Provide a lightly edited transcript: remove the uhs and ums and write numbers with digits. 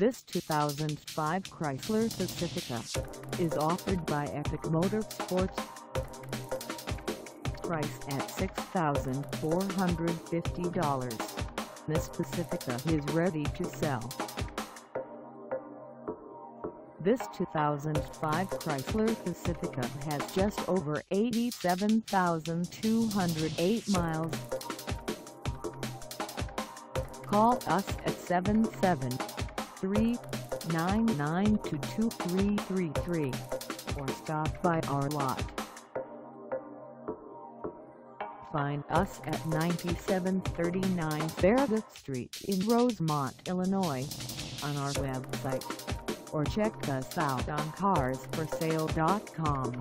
This 2005 Chrysler Pacifica is offered by Epic Motorsports. Price at $6,450. This Pacifica is ready to sell. This 2005 Chrysler Pacifica has just over 87,208 miles. Call us at 773-992-2333 or stop by our lot. Find us at 9739 Farragut Street in Rosemont, Illinois, on our website, or check us out on Carsforsale.com.